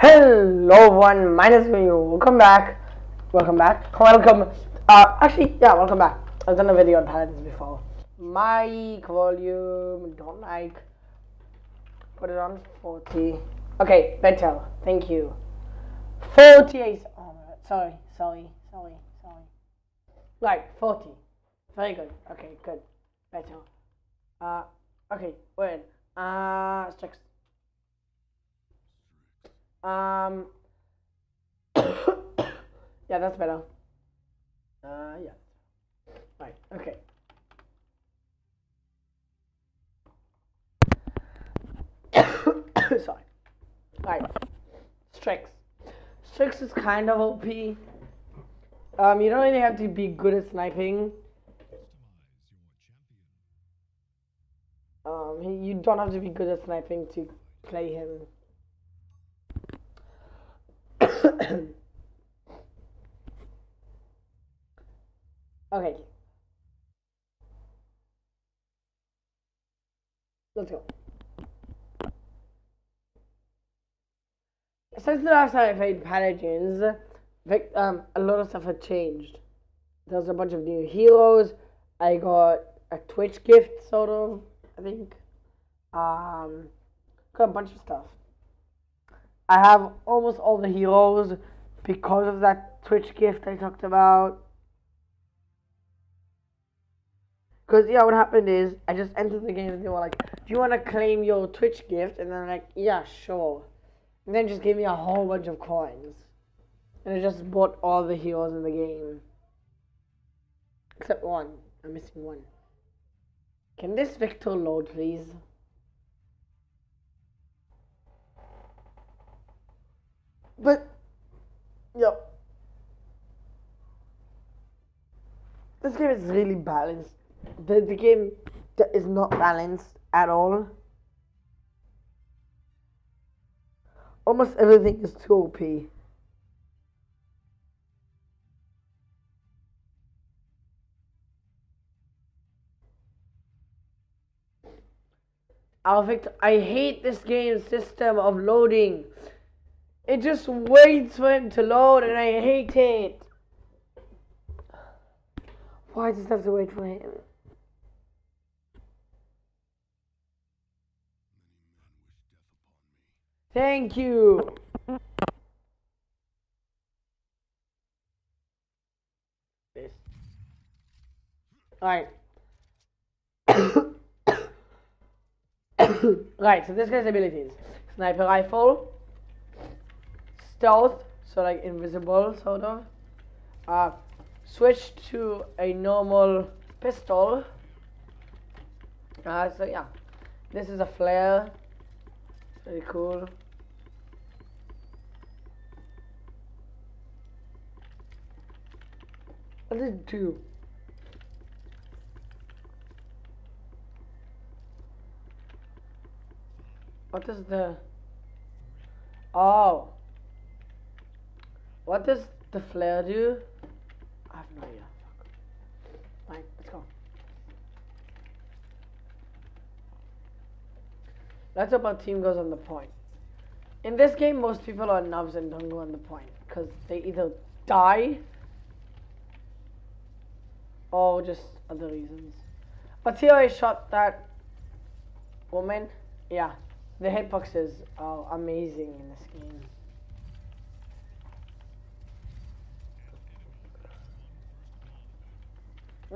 Hello one, minus me. Welcome back. Welcome back. I've done a video on Paladins before. Mic volume, don't like. Put it on 40. Okay, better. Thank you. 48. Oh, sorry. Right, 40. Very good. Okay, good. Better. Okay, we're in. Strix. Yeah, that's better. Yeah. Right, okay. Sorry. Right. Strix. Strix is kind of OP. You don't really have to be good at sniping. You don't have to be good at sniping to play him. Okay. Let's go. Since the last time I played Paladins, a lot of stuff had changed. There was a bunch of new heroes. I got a Twitch gift, sort of, I think. Got a bunch of stuff. I have almost all the heroes because of that Twitch gift I talked about. Because, yeah, what happened is, I just entered the game and they were like, do you want to claim your Twitch gift? And then I'm like, yeah, sure. And then just gave me a whole bunch of coins. And I just bought all the heroes in the game. Except one. I'm missing one. Can this Victor load, please? But, yep. This game is really balanced. The game is not balanced at all. Almost everything is too OP. I hate this game's system of loading. It just waits for him to load and I hate it. Why does it have to wait for him? Thank you. Alright. Right, so this guy's abilities. Sniper rifle. Stealth, so like invisible sort of. Switch to a normal pistol. So yeah. This is a flare. Very cool. What did it do? What is the... Oh! What does the flare do? I have no idea. Right, let's go. Let's hope our team goes on the point. In this game, most people are nubs and don't go on the point. Because they either die... or just other reasons. But see how I shot that woman? Yeah, the hitboxes are amazing in this game.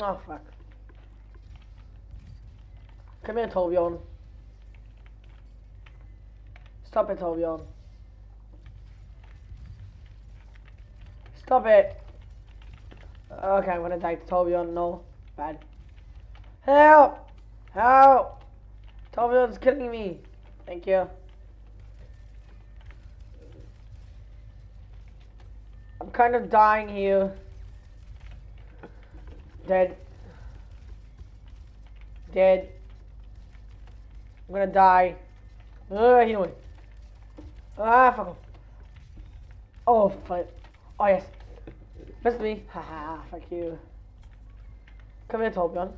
Oh fuck. Come here, Torbjörn. Stop it, Torbjörn. Stop it! Okay, I'm gonna die to Torbjörn. No, bad. Help! Help! Torbjörn's killing me. Thank you. I'm kind of dying here. Dead. Dead. I'm gonna die. Anyway. Fuck off. Oh, fuck. Oh, yes. Miss me? Haha, fuck you. Come here, Torbjörn.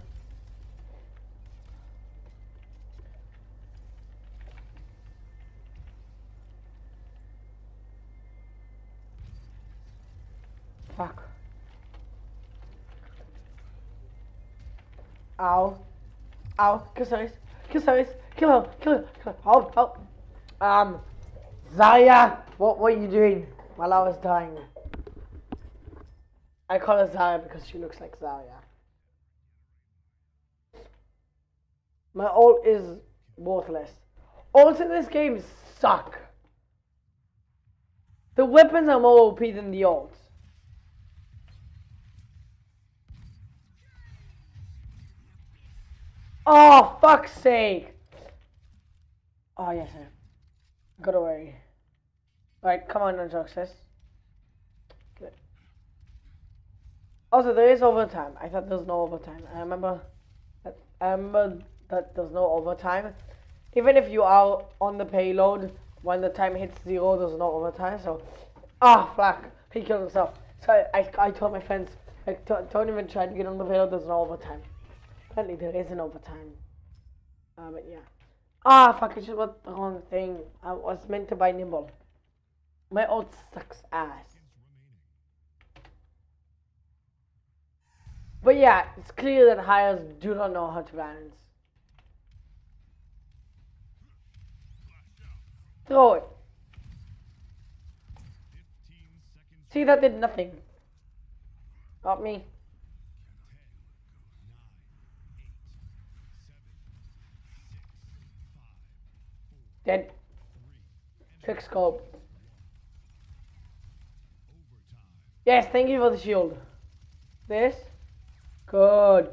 fuck. Ow. Ow. Kill Ceres. Kill Ceres. Kill him. Kill him. Kill him. Help. Help. Zaya. What are you doing? My love is dying. I call her Zaya because she looks like Zaya. My ult is worthless. Ults in this game suck. The weapons are more OP than the ults. Oh, fuck's sake. Oh, yes, sir. Got away. Alright, come on, Jogos. Good. Also, there is overtime. I thought there was no overtime. I remember that there's no overtime. Even if you are on the payload, when the time hits 0, there's no overtime, so... Ah, fuck! He killed himself. So I told my friends, like, don't even try to get on the payload, there's no overtime. Apparently there is an overtime. But yeah. Ah, fuck, I just got the wrong thing. I was meant to buy Nimble. My ult sucks ass. But yeah, it's clear that hires do not know how to balance. Throw it. See, that did nothing. Got me. Dead. Quick scope. Yes, thank you for the shield. This. Good.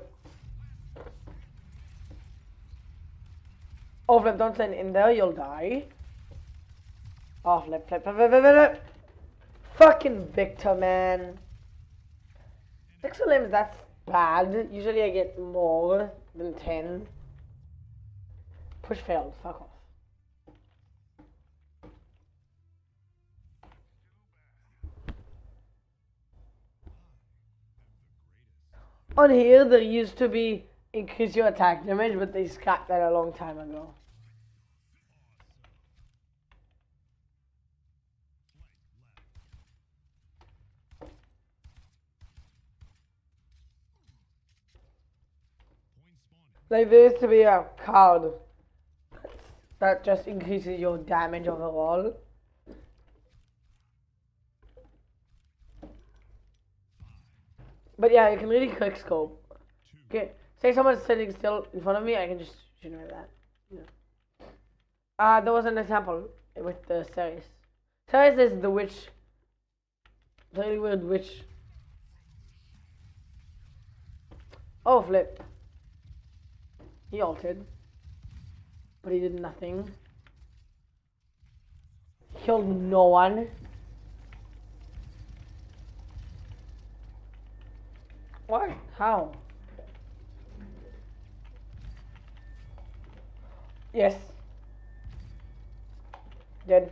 Oh, flip, don't stand in there, you'll die. Oh, flip, flip, flip, flip, flip, flip. Fucking Victor, man. 6 limbs, that's bad. Usually I get more than 10. Push failed, fuck off. On here, there used to be increase your attack damage, but they scrapped that a long time ago. Like, there used to be a card that just increases your damage overall. But yeah, you can really quick scope. Okay, say someone's sitting still in front of me, I can just shoot him like that. Yeah. There was an example with the Ceres. Ceres is the witch. The really weird witch. Oh, flip. He ulted. But he did nothing. Killed no one. What? How? Yes. Dead.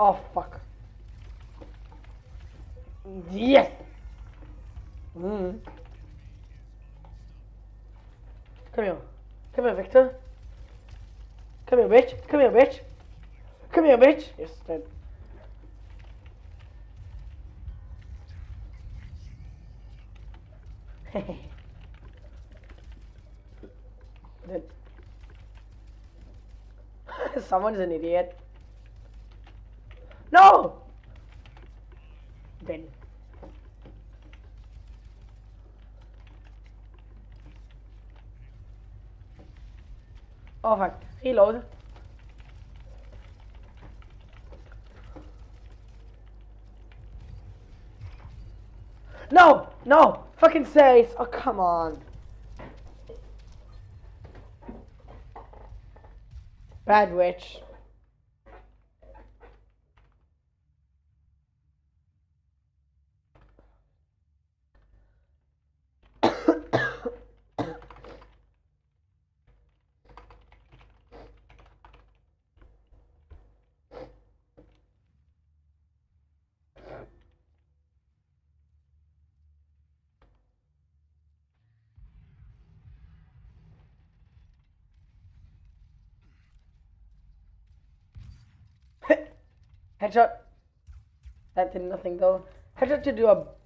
Oh, fuck. Yes! Mm. Come here. Come here, Victor. Come here, bitch. Come here, bitch. Come here, bitch. Yes, dead. Someone's an idiot. No! Then. Oh fuck. Reload. No! No! Fucking Ceres! Oh, come on. Bad witch. Headshot. That did nothing though. Headshot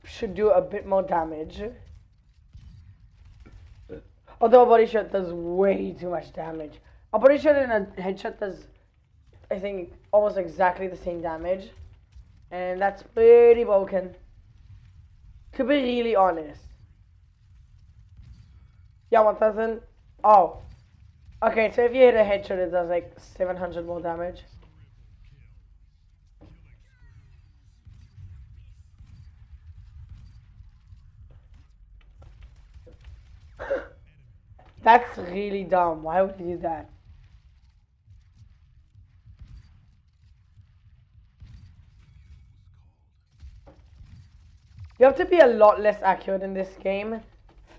should do a bit more damage. Although a body shot does way too much damage. A body shot and a headshot does, I think, almost exactly the same damage. And that's pretty broken. To be really honest. Yeah, 1000. Oh. Okay, so if you hit a headshot, it does like 700 more damage. That's really dumb. Why would you do that? You have to be a lot less accurate in this game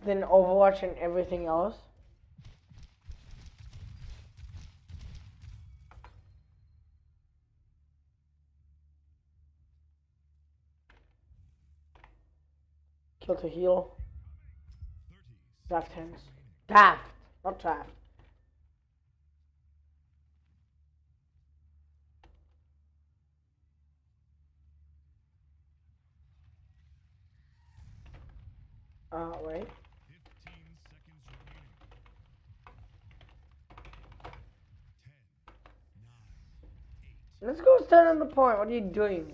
than Overwatch and everything else. Kill to heal. Draft hands. Daft, not draft. Wait. 15 seconds remaining. 10, 9, 8. Let's go stand on the point. What are you doing?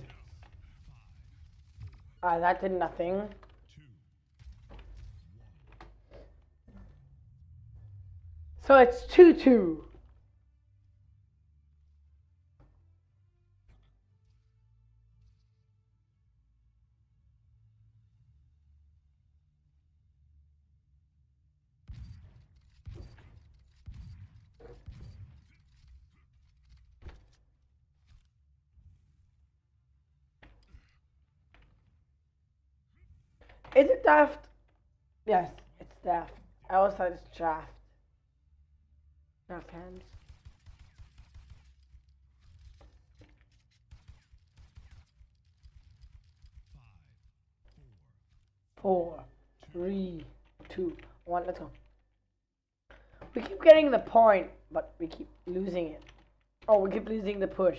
Ah, that did nothing. So it's 2-2. Is it daft? Yes, it's daft. I also thought it's draft. Draft hands. Five, 4, 3, 2, 1, let's go. We keep getting the point, but we keep losing it. Oh, we keep losing the push.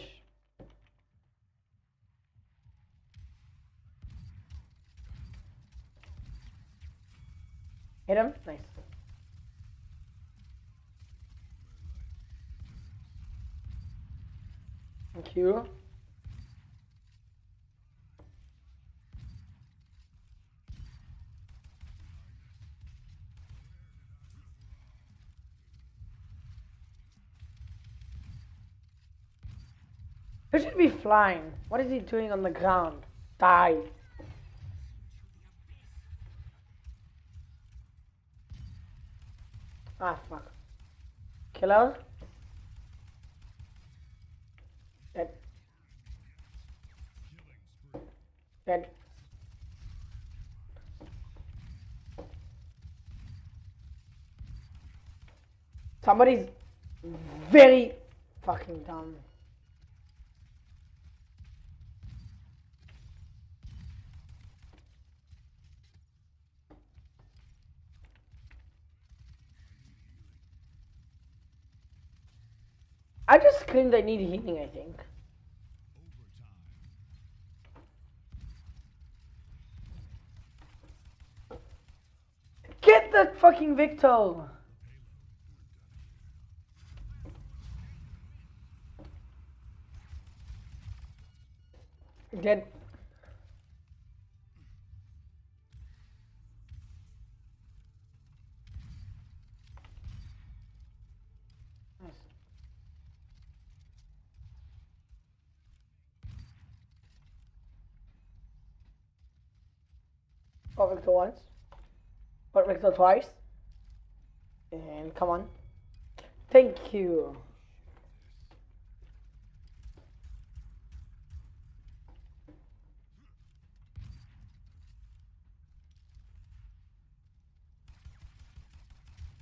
Hit him? Nice. Thank you. Who should be flying? What is he doing on the ground? Die. Ah, fuck. Killer? Dead. Dead. Somebody's very fucking dumb. I just screamed I need healing, I think. Get the fucking Victor! Dead. Got Victor once. Got Victor twice. And come on. Thank you.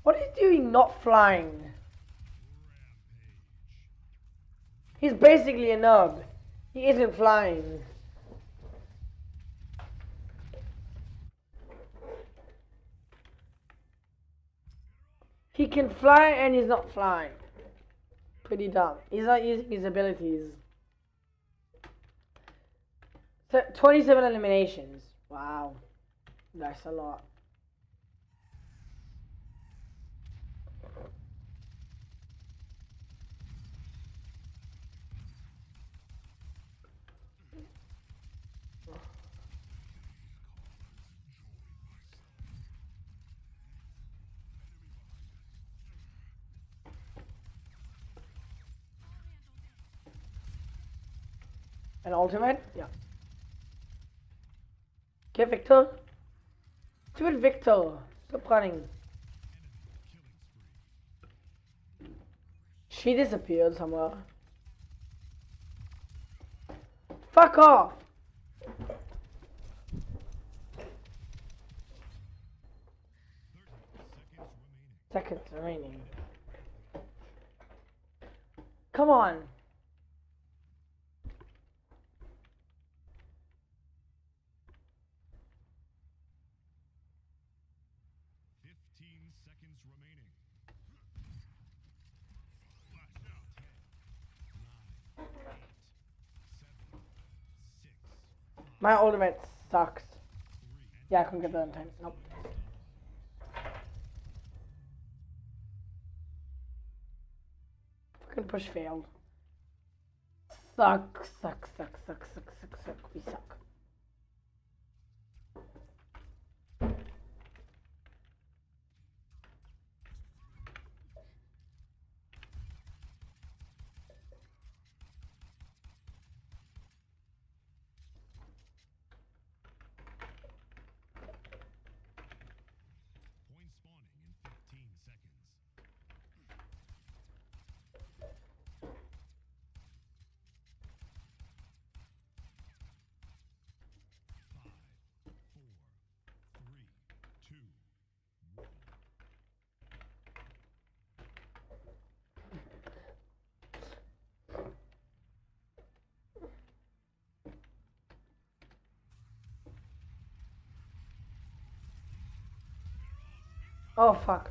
What is he doing not flying? He's basically a nub. He isn't flying. He can fly and he's not flying. Pretty dumb. He's not using his abilities. 27 eliminations. Wow. That's a lot. An ultimate? Yeah. Okay, Victor. Do it, Victor. Stop running. She disappeared somewhere. Fuck off! Seconds remaining. Come on! My ultimate sucks. Yeah, I couldn't get that in time. Nope. Fucking push failed. Suck, suck, suck, suck, suck, suck, suck. We suck. Oh fuck.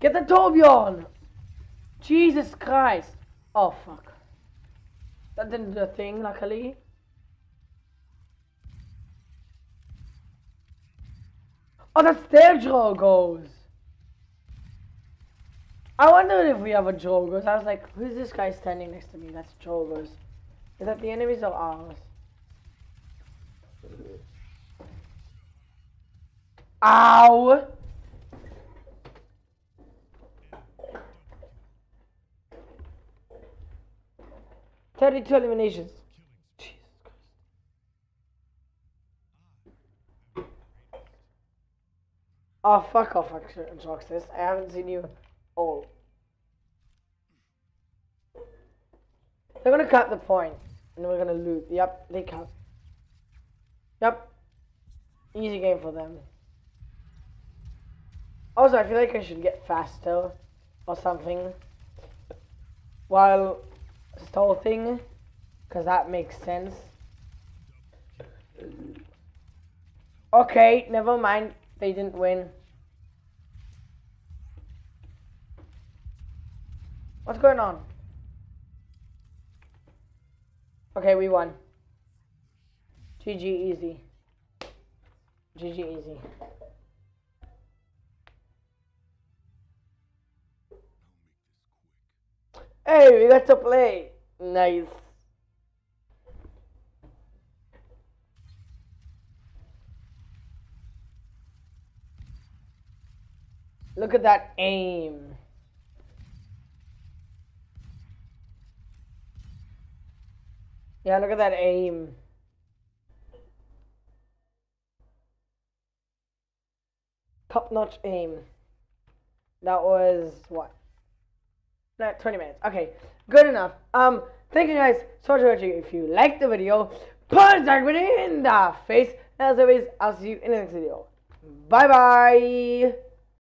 Get the Torbjörn! Jesus Christ! Oh fuck. That didn't do a thing, luckily. Oh, that's their Jogos! I wondered if we have a Jogos. I was like, who's this guy standing next to me? That's Jogos. Is that the enemies or ours? Ow! Yeah. 32 eliminations. Jesus Christ. Oh, fuck off, Roxas. I haven't seen you. Oh. They're gonna cut the point, and we're gonna lose. Yep, they cut. Yep. Easy game for them. Also, I feel like I should get faster or something while stealthing, because that makes sense. Okay, never mind. They didn't win. What's going on? Okay, we won. GG easy. GG easy. Hey, we got to play. Nice. Look at that aim. Yeah, look at that aim. Top-notch aim. That was, what? No, 20 minutes. Okay, good enough. Thank you guys so much for watching. If you liked the video, punch that video in the face. As always, I'll see you in the next video. Bye-bye.